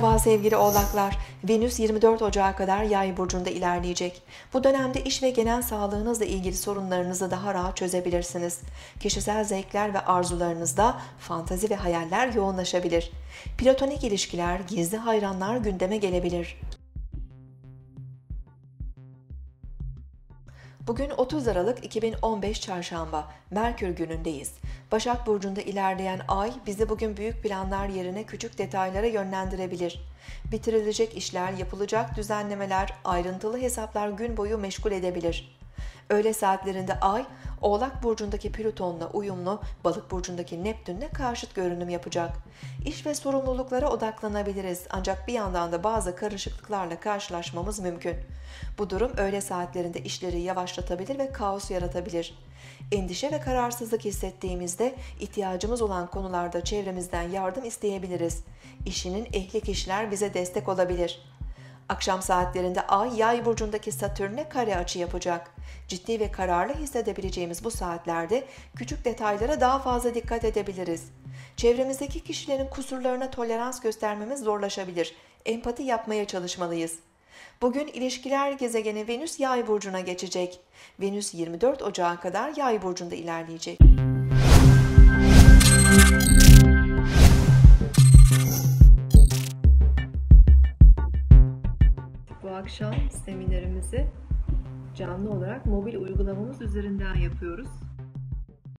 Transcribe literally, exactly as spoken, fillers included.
Merhaba sevgili oğlaklar. Venüs yirmi dört Ocağa kadar Yay burcunda ilerleyecek. Bu dönemde iş ve genel sağlığınızla ilgili sorunlarınızı daha rahat çözebilirsiniz. Kişisel zevkler ve arzularınızda fantazi ve hayaller yoğunlaşabilir. Platonik ilişkiler, gizli hayranlar gündeme gelebilir. Bugün otuz Aralık iki bin on beş Çarşamba, Merkür günündeyiz. Başak burcunda ilerleyen ay bizi bugün büyük planlar yerine küçük detaylara yönlendirebilir. Bitirilecek işler, yapılacak düzenlemeler, ayrıntılı hesaplar gün boyu meşgul edebilir. Öğle saatlerinde ay, Oğlak burcundaki Plüton'la uyumlu, Balık burcundaki Neptün'le karşıt görünüm yapacak. İş ve sorumluluklara odaklanabiliriz ancak bir yandan da bazı karışıklıklarla karşılaşmamız mümkün. Bu durum öğle saatlerinde işleri yavaşlatabilir ve kaos yaratabilir. Endişe ve kararsızlık hissettiğimizde ihtiyacımız olan konularda çevremizden yardım isteyebiliriz. İşinin ehli kişiler bize destek olabilir. Akşam saatlerinde Ay, Yay burcundaki Satürn'e kare açı yapacak. Ciddi ve kararlı hissedebileceğimiz bu saatlerde küçük detaylara daha fazla dikkat edebiliriz. Çevremizdeki kişilerin kusurlarına tolerans göstermemiz zorlaşabilir. Empati yapmaya çalışmalıyız. Bugün ilişkiler gezegeni Venüs Yay burcuna geçecek. Venüs yirmi dört Ocağa kadar Yay burcunda ilerleyecek. Bu akşam seminerimizi canlı olarak mobil uygulamamız üzerinden yapıyoruz.